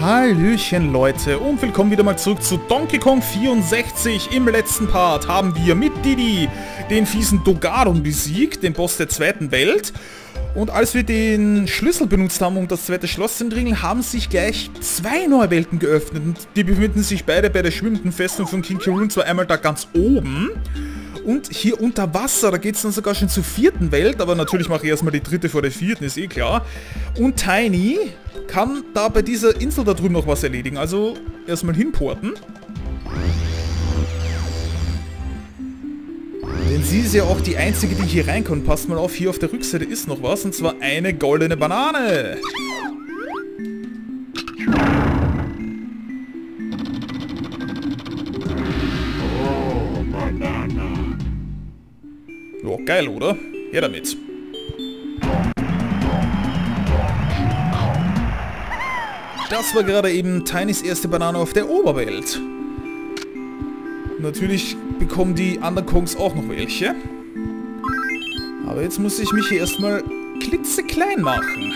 Hallöchen Leute und willkommen wieder mal zurück zu Donkey Kong 64. Im letzten Part haben wir mit Didi den fiesen Dogaron besiegt, den Boss der zweiten Welt. Und als wir den Schlüssel benutzt haben, um das zweite Schloss zu entringeln, haben sich gleich zwei neue Welten geöffnet. Und die befinden sich beide bei der schwimmenden Festung von King Kirun, zwar einmal da ganz oben und hier unter Wasser. Da geht es dann sogar schon zur vierten Welt, aber natürlich mache ich erstmal die dritte vor der vierten, ist eh klar. Und Tiny kann da bei dieser Insel da drüben noch was erledigen. Also erstmal hinporten. Denn sie ist ja auch die einzige, die hier reinkommt. Passt mal auf, hier auf der Rückseite ist noch was. Und zwar eine goldene Banane. Oh, Banana. Ja, geil, oder? Her damit. Das war gerade eben Tinys erste Banane auf der Oberwelt. Natürlich bekommen die Underkongs auch noch welche. Aber jetzt muss ich mich hier erstmal klitzeklein machen.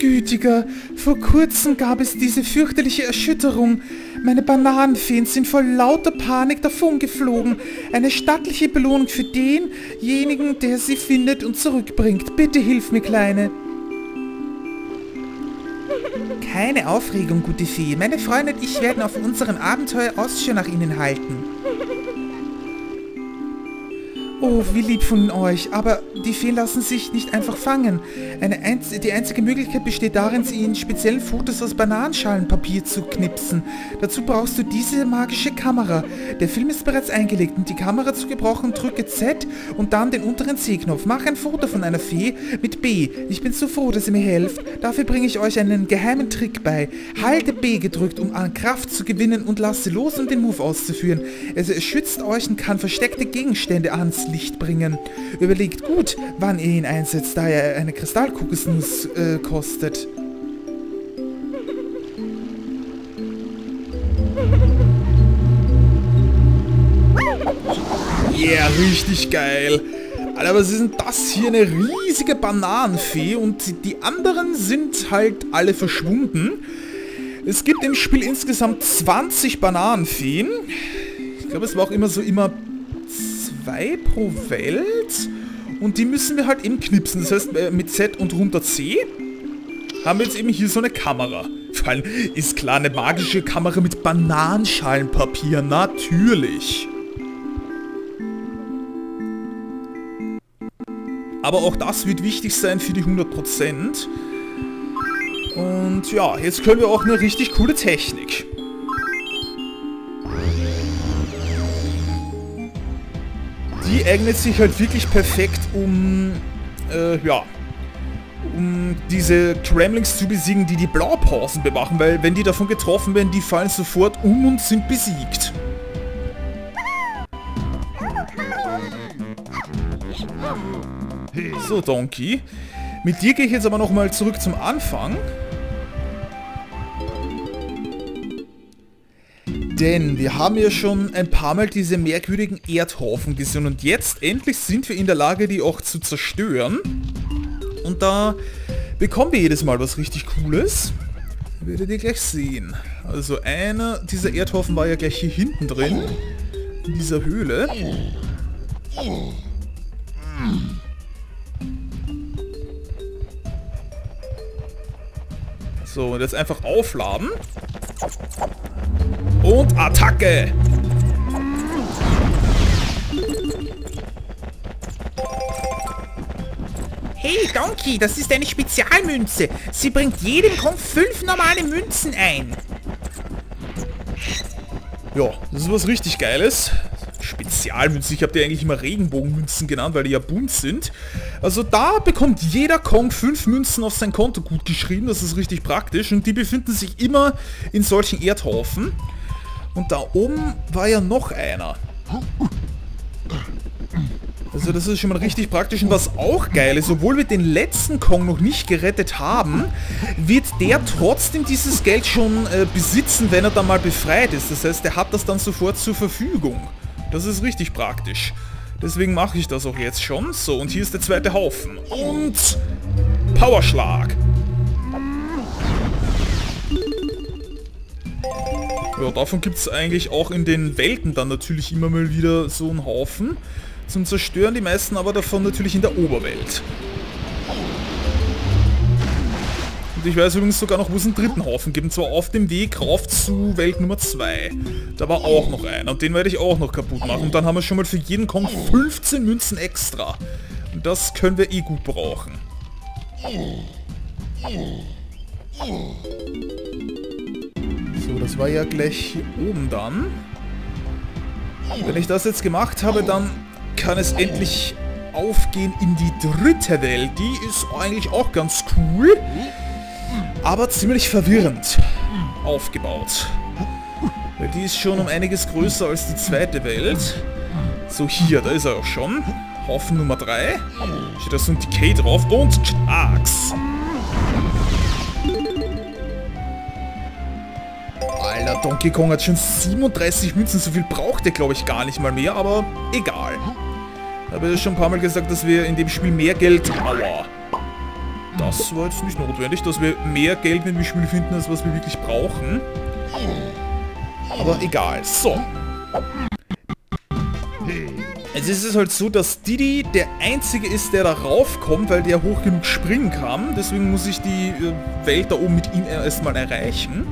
Gütiger, vor kurzem gab es diese fürchterliche Erschütterung. Meine Bananenfeen sind vor lauter Panik davongeflogen. Eine stattliche Belohnung für denjenigen, der sie findet und zurückbringt. Bitte hilf mir, Kleine. Keine Aufregung, gute Fee. Meine Freunde und ich werden auf unserem Abenteuer Ausschau nach Ihnen halten. Oh, wie lieb von euch, aber die Feen lassen sich nicht einfach fangen. Die einzige Möglichkeit besteht darin, sie in speziellen Fotos aus Bananenschalenpapier zu knipsen. Dazu brauchst du diese magische Kamera. Der Film ist bereits eingelegt, um die Kamera zu gebrauchen, drücke Z und dann den unteren C-Knopf. Mach ein Foto von einer Fee mit B. Ich bin so froh, dass ihr mir helft. Dafür bringe ich euch einen geheimen Trick bei. Halte B gedrückt, um an Kraft zu gewinnen, und lasse los, um den Move auszuführen. Es schützt euch und kann versteckte Gegenstände anziehen. Licht bringen. Überlegt gut, wann ihr ihn einsetzt, da er eine Kristallkugelsnuss kostet. Yeah, richtig geil. Alter, was ist denn das hier? Eine riesige Bananenfee, und die anderen sind halt alle verschwunden. Es gibt im Spiel insgesamt 20 Bananenfeen. Ich glaube, es war auch immer 2 pro Welt, und die müssen wir halt eben knipsen. Das heißt, mit Z und runter C haben wir jetzt eben hier so eine Kamera. Vor allem ist klar, eine magische Kamera mit Bananenschalenpapier, natürlich. Aber auch das wird wichtig sein für die 100%. Und ja, jetzt können wir auch eine richtig coole Technik. Die eignet sich halt wirklich perfekt, um um diese Tremlings zu besiegen, die die Blaupausen bewachen, weil wenn die davon getroffen werden, die fallen sofort um und sind besiegt. So, Donkey, mit dir gehe ich jetzt aber nochmal zurück zum Anfang. Denn wir haben ja schon ein paar Mal diese merkwürdigen Erdhaufen gesehen, und jetzt endlich sind wir in der Lage, die auch zu zerstören. Und da bekommen wir jedes Mal was richtig Cooles. Werdet ihr gleich sehen. Also einer dieser Erdhaufen war ja gleich hier hinten drin, in dieser Höhle. So, und jetzt einfach aufladen. Und Attacke! Hey Donkey, das ist eine Spezialmünze. Sie bringt jedem Kampf 5 normale Münzen ein. Ja, das ist was richtig Geiles. Spezialmünzen, ich habe die eigentlich immer Regenbogenmünzen genannt, weil die ja bunt sind. Also da bekommt jeder Kong 5 Münzen auf sein Konto gut geschrieben, das ist richtig praktisch. Und die befinden sich immer in solchen Erdhaufen. Und da oben war ja noch einer. Also das ist schon mal richtig praktisch. Und was auch geil ist, obwohl wir den letzten Kong noch nicht gerettet haben, wird der trotzdem dieses Geld schon besitzen, wenn er dann mal befreit ist. Das heißt, der hat das dann sofort zur Verfügung. Das ist richtig praktisch. Deswegen mache ich das auch jetzt schon. So, und hier ist der zweite Haufen. Und Powerschlag. Ja, davon gibt es eigentlich auch in den Welten dann natürlich immer mal wieder so einen Haufen zum Zerstören, die meisten aber davon natürlich in der Oberwelt. Und ich weiß übrigens sogar noch, wo es einen dritten Haufen gibt, und zwar auf dem Weg rauf zu Welt Nummer 2. Da war auch noch einer und den werde ich auch noch kaputt machen. Und dann haben wir schon mal für jeden Kong 15 Münzen extra. Und das können wir eh gut brauchen. So, das war ja gleich hier oben dann. Wenn ich das jetzt gemacht habe, dann kann es endlich aufgehen in die dritte Welt. Die ist eigentlich auch ganz cool, aber ziemlich verwirrend aufgebaut. Weil die ist schon um einiges größer als die zweite Welt. So, hier, da ist er auch schon. Haufen Nummer 3. Steht da so ein Decay drauf und Axe. Alter, Donkey Kong hat schon 37 Münzen, so viel braucht er, glaube ich, gar nicht mal mehr, aber egal. Ich habe ja schon ein paar Mal gesagt, dass wir in dem Spiel mehr Geld... Aua. Das war jetzt nicht notwendig, dass wir mehr Geld in dem Spiel finden, als was wir wirklich brauchen. Aber egal. So. Jetzt ist es halt so, dass Didi der einzige ist, der da raufkommt, weil der hoch genug springen kann. Deswegen muss ich die Welt da oben mit ihm erstmal erreichen.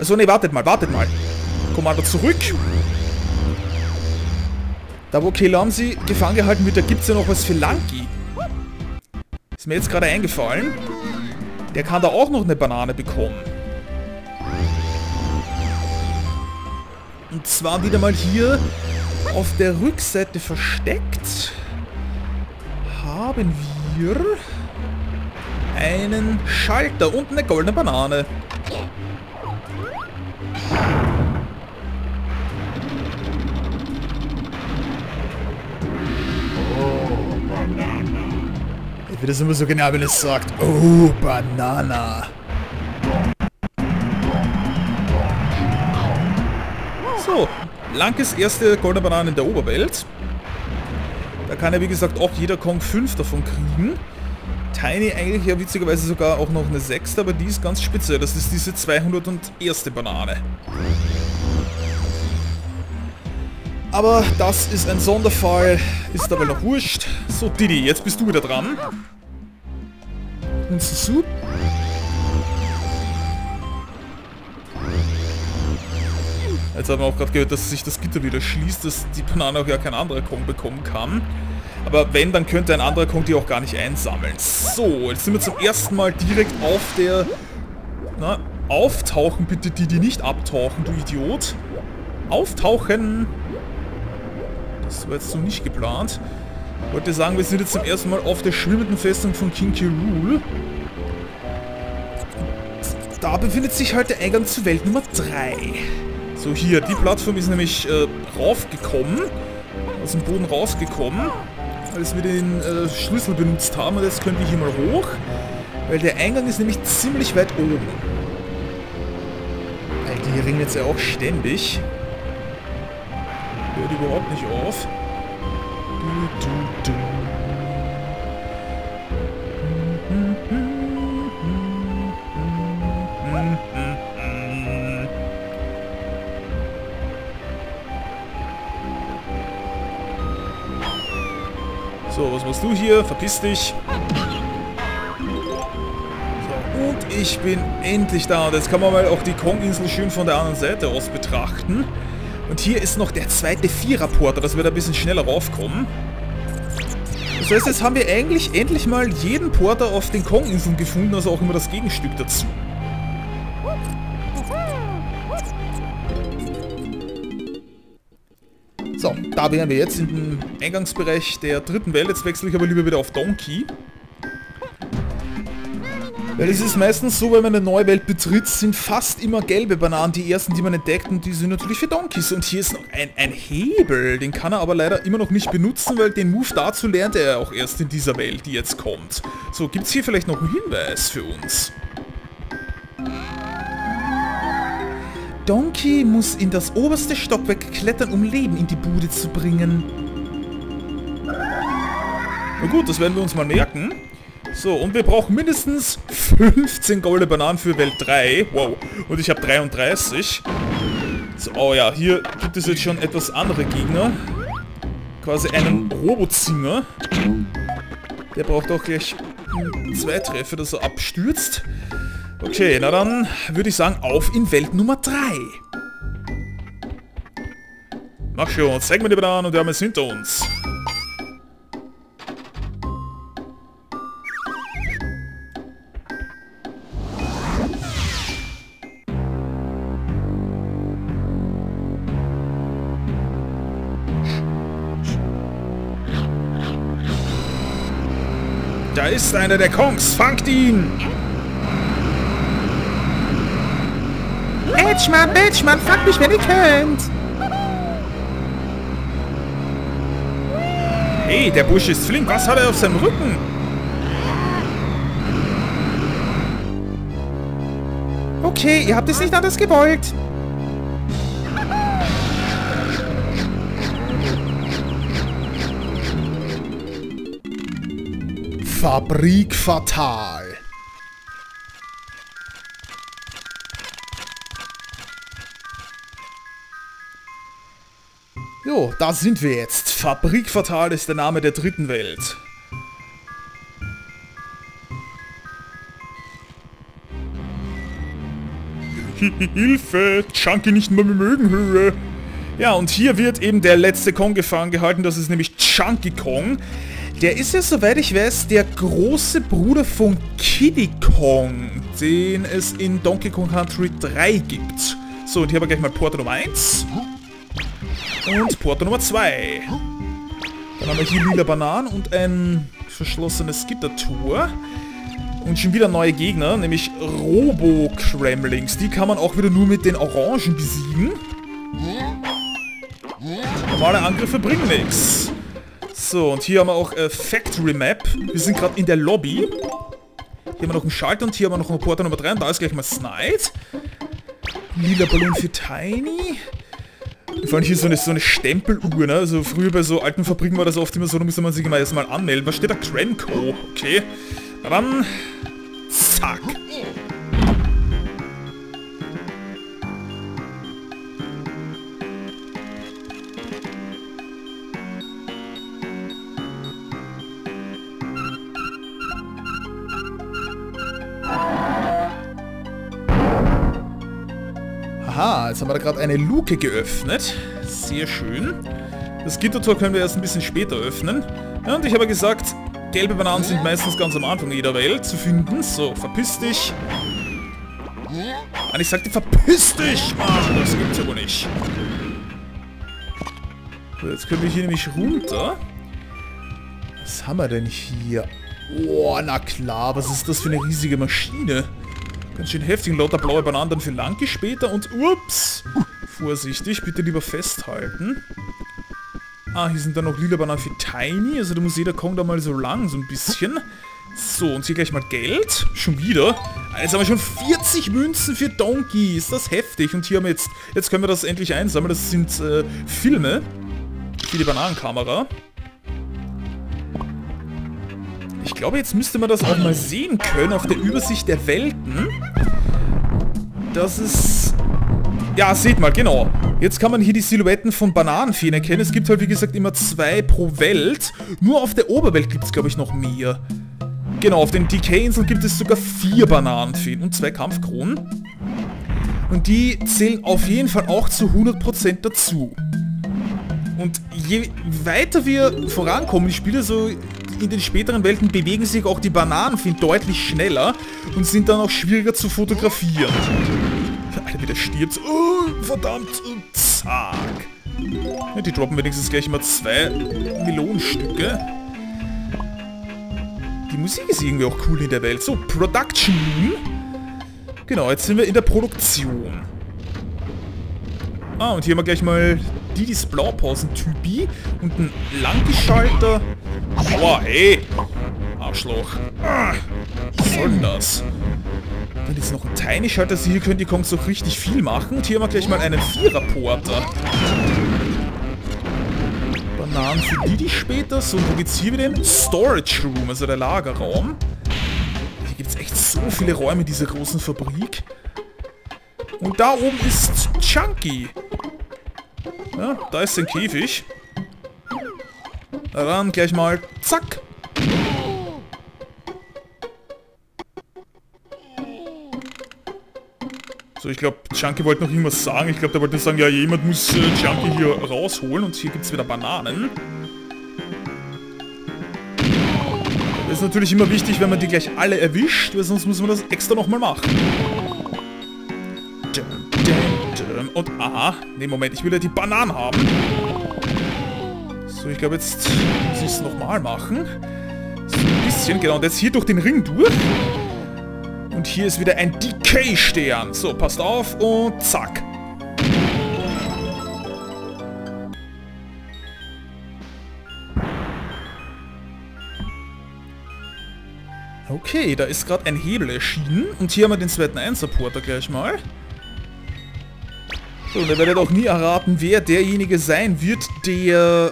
Achso, ne, wartet mal, wartet mal. Kommando zurück. Da wo Killer haben sie gefangen gehalten wird, da gibt es ja noch was für Lanky. Ist mir jetzt gerade eingefallen. Der kann da auch noch eine Banane bekommen. Und zwar wieder mal hier auf der Rückseite versteckt haben wir einen Schalter und eine goldene Banane. Ich finde das immer so genau, wenn es sagt, oh, Banana. So, Lankes erste goldene Banane in der Oberwelt. Da kann ja wie gesagt auch jeder Kong 5 davon kriegen. Tiny eigentlich ja witzigerweise sogar auch noch eine 6, aber die ist ganz spitze. Das ist diese 201. Banane. Aber das ist ein Sonderfall, ist dabei noch wurscht. So, Didi, jetzt bist du wieder dran. Und Susu. Jetzt hat man auch gerade gehört, dass sich das Gitter wieder schließt, dass die Banane auch ja kein anderer Kong bekommen kann. Aber wenn, dann könnte ein anderer Kong die auch gar nicht einsammeln. So, jetzt sind wir zum ersten Mal direkt auf der... Na, auftauchen bitte, Didi, nicht abtauchen, du Idiot. Auftauchen! Das war jetzt so nicht geplant. Ich wollte sagen, wir sind jetzt zum ersten Mal auf der schwimmenden Festung von King Kirun. Da befindet sich halt der Eingang zu Welt Nummer 3. So, hier, die Plattform ist nämlich raufgekommen, aus dem Boden rausgekommen, als wir den Schlüssel benutzt haben. Und jetzt können wir hier mal hoch, weil der Eingang ist nämlich ziemlich weit oben. Alter, hier ringen jetzt ja auch ständig. Hört überhaupt nicht auf. So, was machst du hier? Verpiss dich. So, und ich bin endlich da. Und jetzt kann man mal auch die Kong-Insel schön von der anderen Seite aus betrachten. Und hier ist noch der zweite Viererporter, dass wir da ein bisschen schneller raufkommen. Das heißt, jetzt haben wir eigentlich endlich mal jeden Porter auf den Kong-Inseln gefunden, also auch immer das Gegenstück dazu. So, da wären wir jetzt im Eingangsbereich der dritten Welt. Jetzt wechsle ich aber lieber wieder auf Donkey. Weil es ist meistens so, wenn man eine neue Welt betritt, sind fast immer gelbe Bananen die ersten, die man entdeckt, und die sind natürlich für Donkeys. Und hier ist noch ein Hebel, den kann er aber leider immer noch nicht benutzen, weil den Move dazu lernt er auch erst in dieser Welt, die jetzt kommt. So, gibt es hier vielleicht noch einen Hinweis für uns? Donkey muss in das oberste Stockwerk klettern, um Leben in die Bude zu bringen. Na gut, das werden wir uns mal merken. So, und wir brauchen mindestens 15 goldene Bananen für Welt 3. Wow, und ich habe 33. So, oh ja, hier gibt es jetzt schon etwas andere Gegner. Quasi einen Robozinger. Der braucht auch gleich 2 Treffer, dass er abstürzt. Okay, na dann würde ich sagen, auf in Welt Nummer 3. Mach schon, zeig mir die Bananen und wir haben es hinter uns. Da ist einer der Kongs, fangt ihn! Bitch, Mann, fangt mich, wenn ihr könnt! Hey, der Bursche ist flink, was hat er auf seinem Rücken? Okay, ihr habt es nicht anders gewollt. Fabrik Fatal. Jo, da sind wir jetzt. Fabrik Fatal ist der Name der dritten Welt. Hilfe! Chunky nicht mehr mögen Höhe. Ja, und hier wird eben der letzte Kong gefangen gehalten. Das ist nämlich Chunky Kong. Der ist ja, soweit ich weiß, der große Bruder von Kiddy Kong, den es in Donkey Kong Country 3 gibt. So, und hier haben wir gleich mal Porte Nummer 1. Und Porte Nummer 2. Dann haben wir hier lila Bananen und ein verschlossenes Gittertor. Und schon wieder neue Gegner, nämlich Robo-Kremlings. Die kann man auch wieder nur mit den Orangen besiegen. Normale Angriffe bringen nichts. So, und hier haben wir auch Factory Map. Wir sind gerade in der Lobby. Hier haben wir noch einen Schalter und hier haben wir noch einen Porter Nummer 3. Und da ist gleich mal Snyde. Lila Ballon für Tiny. Vor allem hier so eine Stempeluhr, ne? Also früher bei so alten Fabriken war das oft immer so, da musste man sich immer erstmal anmelden. Was steht da? Grenco. Okay. Na dann. Zack. Aha, jetzt haben wir da gerade eine Luke geöffnet. Sehr schön. Das Gittertor können wir erst ein bisschen später öffnen. Ja, und ich habe gesagt, gelbe Bananen sind meistens ganz am Anfang jeder Welt zu finden. So, verpiss dich. Und ich sagte, verpiss dich! Mann, das gibt's ja wohl nicht. So, jetzt können wir hier nämlich runter. Was haben wir denn hier? Oh, na klar, was ist das für eine riesige Maschine? Ganz schön heftig, lauter blaue Bananen dann für Lanky später und ups! Vorsichtig, bitte lieber festhalten. Ah, hier sind dann noch lila Bananen für Tiny, also da muss jeder Kong da mal so lang, so ein bisschen. So, und hier gleich mal Geld. Schon wieder. Jetzt haben wir schon 40 Münzen für Donkey, ist das heftig. Und hier haben wir jetzt können wir das endlich einsammeln, das sind Filme für die Bananenkamera. Ich glaube, jetzt müsste man das auch mal sehen können auf der Übersicht der Welten. Das ist... Ja, seht mal, genau. Jetzt kann man hier die Silhouetten von Bananenfeen erkennen. Es gibt halt, wie gesagt, immer 2 pro Welt. Nur auf der Oberwelt gibt es, glaube ich, noch mehr. Genau, auf den DK-Inseln gibt es sogar 4 Bananenfeen und 2 Kampfkronen. Und die zählen auf jeden Fall auch zu 100% dazu. Und je weiter wir vorankommen, die Spiele so... In den späteren Welten bewegen sich auch die Bananenfeen deutlich schneller und sind dann auch schwieriger zu fotografieren. Alter, wieder stirbt. Oh, verdammt. Und zack. Ja, die droppen wenigstens gleich mal 2 Melonenstücke. Die Musik ist irgendwie auch cool in der Welt. So, Production. Genau, jetzt sind wir in der Produktion. Ah, und hier haben wir gleich mal Didis Blaupausen-Typi und einen Langgeschalter. Boah, ey! Arschloch. Was soll denn das? Dann ist noch ein Tiny-Schalter. Also hier können die Kongs doch richtig viel machen. Und hier haben wir gleich mal einen Vierer-Porter. Bananen für Didi später. So, und wo geht's hier wieder hin? Storage Room, also der Lagerraum. Hier gibt's echt so viele Räume in dieser großen Fabrik. Und da oben ist Chunky. Ja, da ist ein Käfig. Dann gleich mal zack. So, ich glaube, Chunky wollte noch irgendwas sagen. Ich glaube, der wollte sagen, ja, jemand muss Chunky hier rausholen. Und hier gibt es wieder Bananen. Das ist natürlich immer wichtig, wenn man die gleich alle erwischt, weil sonst muss man das extra nochmal machen. Und aha. Ne, Moment, ich will ja die Bananen haben. So, ich glaube, jetzt muss ich es nochmal machen. So ein bisschen, genau. Und jetzt hier durch den Ring durch. Und hier ist wieder ein DK-Stern. So, passt auf und zack. Okay, da ist gerade ein Hebel erschienen. Und hier haben wir den zweiten Einsupporter gleich mal. So, und ihr werdet auch nie erraten, wer derjenige sein wird, der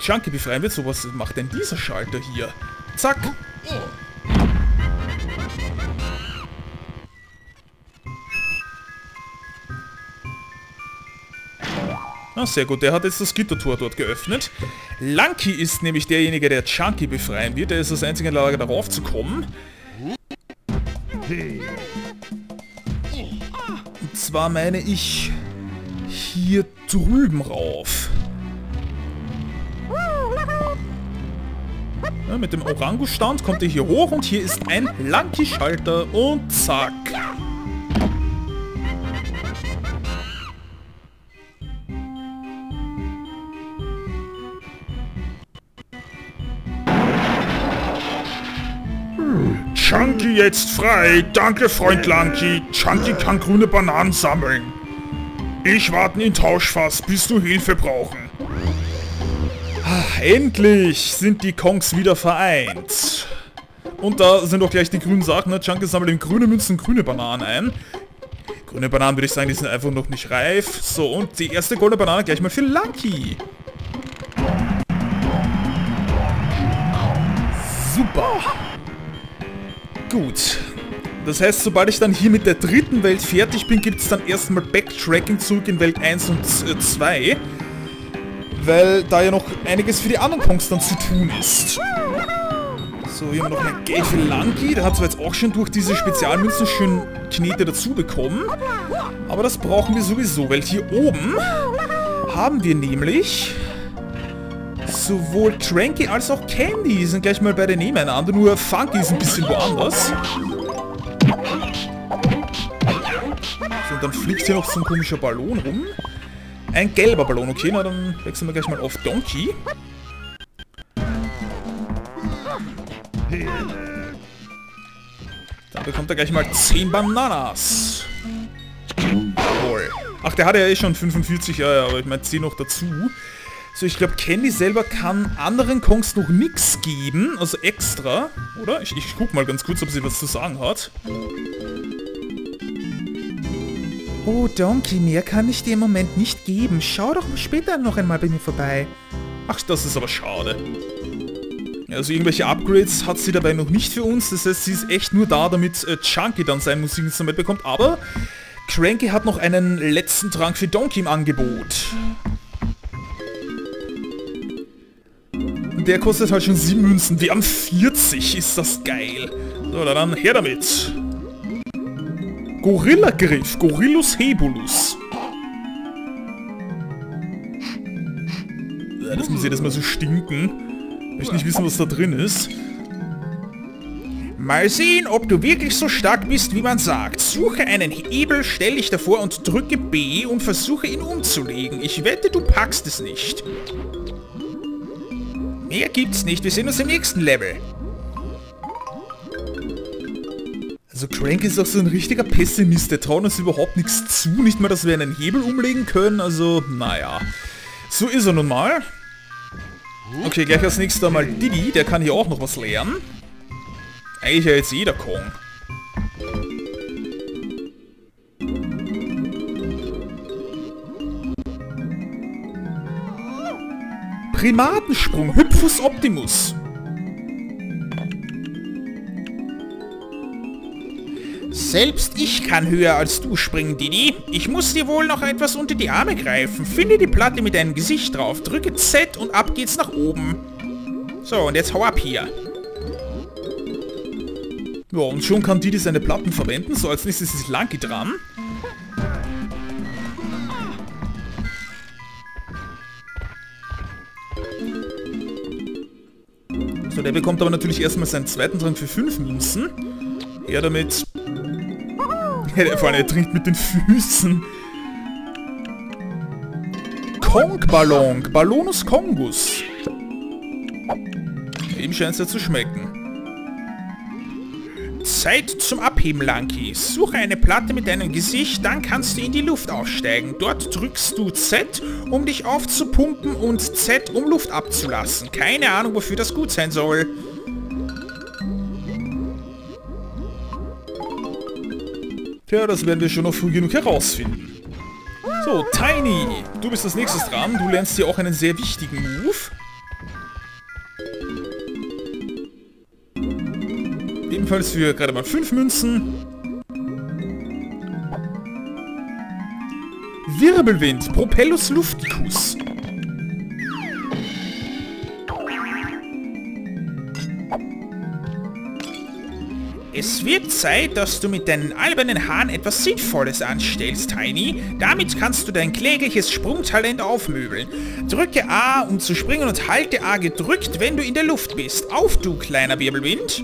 Chunky befreien wird. So, was macht denn dieser Schalter hier? Zack. Ah, sehr gut, der hat jetzt das Gittertor dort geöffnet. Lanky ist nämlich derjenige, der Chunky befreien wird. Der ist das einzige in der Lage, darauf zu kommen. Und zwar meine ich hier drüben rauf. Ja, mit dem Orangustand kommt er hier hoch und hier ist ein Lanky-Schalter und zack. Chunky jetzt frei. Danke, Freund Lanky. Chunky kann grüne Bananen sammeln. Ich warte in Tauschfass, bis du Hilfe brauchen. Ach, endlich sind die Kongs wieder vereint. Und da sind doch gleich die grünen Sachen. Ne? Chunky sammelt in grüne Münzen grüne Bananen ein. Grüne Bananen würde ich sagen, die sind einfach noch nicht reif. So, und die erste goldene Banane gleich mal für Lanky. Super. Gut, das heißt, sobald ich dann hier mit der dritten Welt fertig bin, gibt es dann erstmal Backtracking zurück in Welt 1 und 2. Weil da ja noch einiges für die anderen Kongs dann zu tun ist. So, hier haben wir noch ein Geld für Lanky. Der hat zwar jetzt auch schon durch diese Spezialmünzen schön Knete dazu bekommen. Aber das brauchen wir sowieso, weil hier oben haben wir nämlich sowohl Cranky als auch Candy sind gleich mal beide nebeneinander, nur Funky ist ein bisschen woanders. So, und dann fliegt hier noch so ein komischer Ballon rum. Ein gelber Ballon, okay, na dann wechseln wir gleich mal auf Donkey. Dann bekommt er gleich mal 10 Bananas. Jawohl. Ach, der hatte ja eh schon 45, ja, aber ich meine 10 noch dazu. So, ich glaube, Candy selber kann anderen Kongs noch nichts geben, also extra, oder? Ich guck mal ganz kurz, ob sie was zu sagen hat. Oh, Donkey, mehr kann ich dir im Moment nicht geben. Schau doch später noch einmal bei mir vorbei. Ach, das ist aber schade. Also irgendwelche Upgrades hat sie dabei noch nicht für uns, das heißt, sie ist echt nur da, damit Chunky dann sein Musikinstrument bekommt, aber Cranky hat noch einen letzten Trank für Donkey im Angebot. Der kostet halt schon 7 Münzen. Wir haben 40. Ist das geil. So, dann her damit. Gorilla-Griff. Gorillus Hebulus. Ja, das muss jedes Mal so stinken. Ich möchte nicht wissen, was da drin ist. Mal sehen, ob du wirklich so stark bist, wie man sagt. Suche einen Hebel, stell dich davor und drücke B und versuche ihn umzulegen. Ich wette, du packst es nicht. Mehr gibt's nicht, wir sehen uns im nächsten Level. Also Cranky ist auch so ein richtiger Pessimist, der traut uns überhaupt nichts zu, nicht mal, dass wir einen Hebel umlegen können, also naja. So ist er nun mal. Okay, gleich als nächstes einmal Diddy, der kann hier auch noch was lernen. Eigentlich ja jetzt jeder Kong. Primatensprung, Hüpfus Optimus. Selbst ich kann höher als du springen, Didi. Ich muss dir wohl noch etwas unter die Arme greifen. Finde die Platte mit deinem Gesicht drauf, drücke Z und ab geht's nach oben. So, und jetzt hau ab hier. Ja, und schon kann Didi seine Platten verwenden. So, als nächstes ist Lanky dran. So, der bekommt aber natürlich erstmal seinen zweiten Trank für 5 Münzen. Er damit... Vor allem, er trinkt mit den Füßen. Kong Ballon, Ballonus Kongus. Ihm scheint es ja zu schmecken. Zeit zum Abheben, Lanky. Suche eine Platte mit deinem Gesicht, dann kannst du in die Luft aufsteigen. Dort drückst du Z, um dich aufzupumpen und Z, um Luft abzulassen. Keine Ahnung, wofür das gut sein soll. Tja, das werden wir schon noch früh genug herausfinden. So, Tiny, du bist als nächstes dran. Du lernst hier auch einen sehr wichtigen Move. Ebenfalls für gerade mal 5 Münzen. Wirbelwind, Propellus lufticus. Es wird Zeit, dass du mit deinen albernen Haaren etwas Sinnvolles anstellst, Tiny. Damit kannst du dein klägliches Sprungtalent aufmöbeln. Drücke A, um zu springen, und halte A gedrückt, wenn du in der Luft bist. Auf, du kleiner Wirbelwind!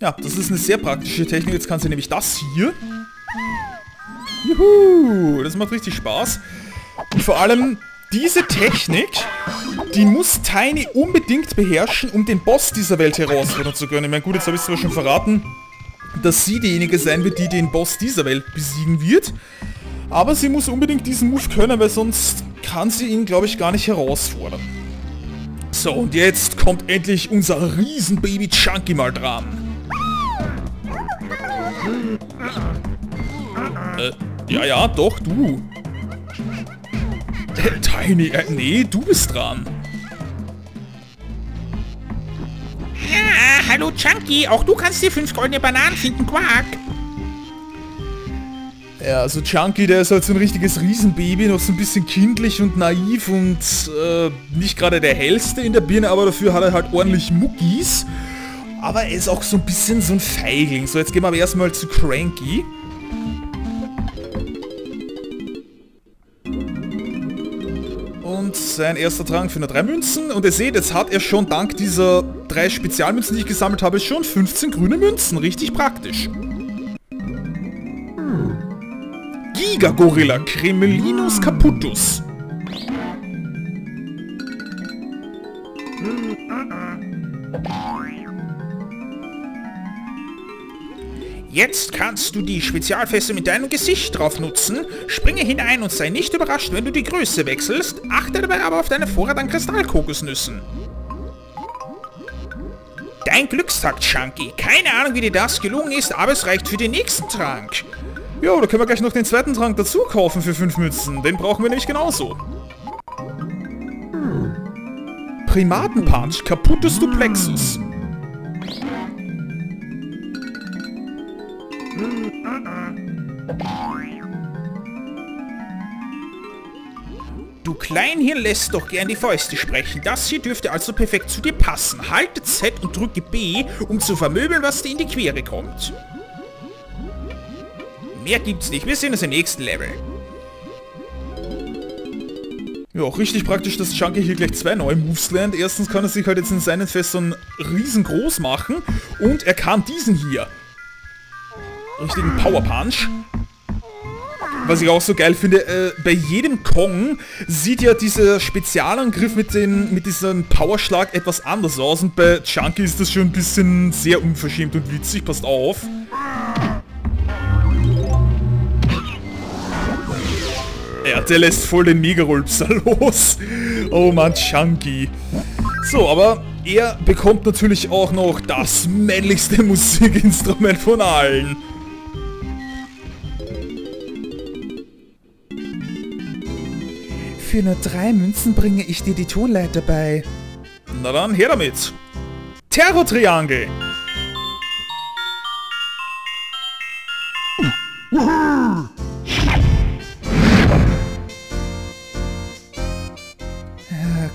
Ja, das ist eine sehr praktische Technik. Jetzt kannst du nämlich das hier. Juhu! Das macht richtig Spaß. Und vor allem... diese Technik, die muss Tiny unbedingt beherrschen, um den Boss dieser Welt herausfordern zu können. Ich meine, gut, jetzt habe ich es zwar schon verraten, dass sie diejenige sein wird, die den Boss dieser Welt besiegen wird. Aber sie muss unbedingt diesen Move können, weil sonst kann sie ihn, glaube ich, gar nicht herausfordern. So, und jetzt kommt endlich unser Riesenbaby Chunky mal dran. Ja, doch, du. Tiny, nee, du bist dran. Ja, hallo Chunky, auch du kannst dir 5 goldene Bananen finden, Quark. Ja, also Chunky, der ist halt so ein richtiges Riesenbaby, noch so ein bisschen kindlich und naiv und nicht gerade der hellste in der Birne, aber dafür hat er halt ordentlich Muckis. Aber er ist auch so ein bisschen so ein Feigling. So, jetzt gehen wir aber erstmal zu Cranky. Und sein erster Trank für nur 3 Münzen. Und ihr seht, jetzt hat er schon dank dieser 3 Spezialmünzen, die ich gesammelt habe, schon 15 grüne Münzen. Richtig praktisch. Gigagorilla Cremelinus Caputus. Jetzt kannst du die Spezialfeste mit deinem Gesicht drauf nutzen. Springe hinein und sei nicht überrascht, wenn du die Größe wechselst. Achte dabei aber auf deine Vorrat an Kristallkokosnüssen. Dein Glückstag, Chunky. Keine Ahnung, wie dir das gelungen ist, aber es reicht für den nächsten Trank. Jo, da können wir gleich noch den zweiten Trank dazu kaufen für 5 Münzen. Den brauchen wir nämlich genauso. Primatenpunch, kaputtes Duplexus. Du Kleinhirn lässt doch gern die Fäuste sprechen. Das hier dürfte also perfekt zu dir passen. Halte Z und drücke B, um zu vermöbeln, was dir in die Quere kommt. Mehr gibt's nicht. Wir sehen uns im nächsten Level. Ja, auch richtig praktisch, dass Chunky hier gleich 2 neue Moves lernt. Erstens kann er sich halt jetzt in seinen Fässern riesengroß machen. Und er kann diesen hier. Richtigen Power Punch. was ich auch so geil finde, bei jedem Kong sieht ja dieser Spezialangriff mit diesem Powerschlag etwas anders aus. Und bei Chunky ist das schon ein bisschen sehr unverschämt und witzig. Passt auf. Ja, der lässt voll den Mega-Rülpser los. Oh man, Chunky. So, aber er bekommt natürlich auch noch das männlichste Musikinstrument von allen. Für nur 3 Münzen bringe ich dir die Tonleiter bei. Na dann, her damit. Terror-Triangel.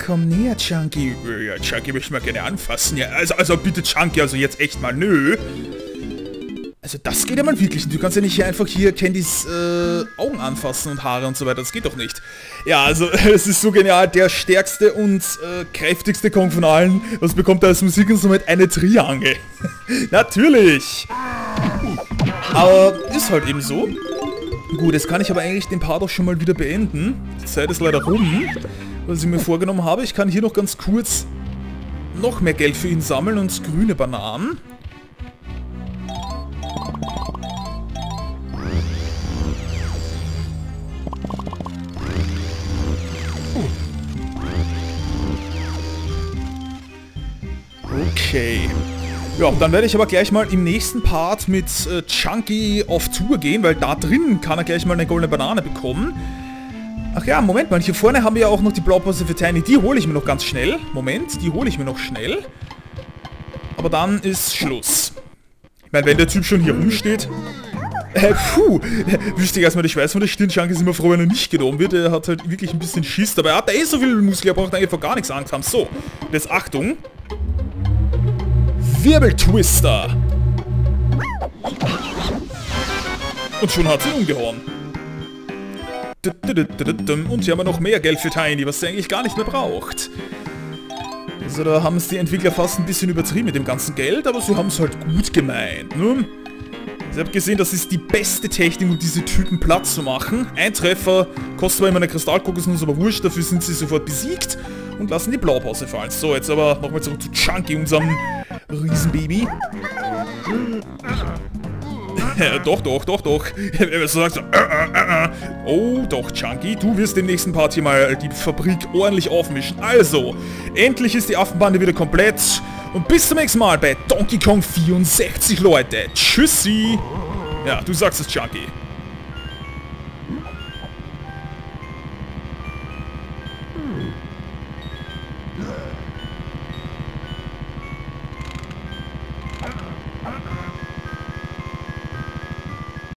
Komm näher, Chunky. Ja, Chunky möchte ich mal gerne anfassen. Ja, also bitte, Chunky, also jetzt echt mal, nö. Also das geht ja mal wirklich. Du kannst ja nicht hier einfach hier Candys Augen anfassen und Haare und so weiter. Das geht doch nicht. Ja, also es ist so genial. Der stärkste und kräftigste Kong von allen. Was bekommt er als Musikinstrument? Eine Triangel. Natürlich. Aber ist halt eben so. Gut, jetzt kann ich aber eigentlich den Part auch schon mal wieder beenden. Die Zeit ist leider rum. Was ich mir vorgenommen habe, ich kann hier noch ganz kurz noch mehr Geld für ihn sammeln und grüne Bananen. Okay. Ja, dann werde ich aber gleich mal im nächsten Part mit Chunky auf Tour gehen, weil da drin kann er gleich mal eine goldene Banane bekommen. Ach ja, Moment mal, hier vorne haben wir ja auch noch die Blaupause für Tiny. Die hole ich mir noch ganz schnell. Moment, die hole ich mir noch schnell. Aber dann ist Schluss. Ich meine, wenn der Typ schon hier rumsteht... Puh, wüsste ich erstmal die Schweiß von der Stirn. Chunky ist immer froh, wenn er nicht genommen wird. Er hat halt wirklich ein bisschen Schiss dabei. Er hat da eh so viel Muskel, er braucht eigentlich vor gar nichts Angst haben. So, jetzt Achtung. Wirbeltwister. Und schon hat sie ihn umgehauen. Und hier haben wir noch mehr Geld für Tiny, was sie eigentlich gar nicht mehr braucht. Also da haben es die Entwickler fast ein bisschen übertrieben mit dem ganzen Geld, aber so haben es halt gut gemeint, ne? Ich habe gesehen, das ist die beste Technik, um diese Typen platt zu machen. Ein Treffer kostet zwar immer eine Kristallkokosnuss, aber wurscht, dafür sind sie sofort besiegt und lassen die Blaupause fallen. So, jetzt aber nochmal zurück zu Chunky, unserem Riesenbaby. Doch. Oh, doch, Chunky, du wirst im nächsten Part hier mal die Fabrik ordentlich aufmischen. Also, endlich ist die Affenbande wieder komplett. Und bis zum nächsten Mal bei Donkey Kong 64, Leute. Tschüssi. Ja, du sagst es, Chunky.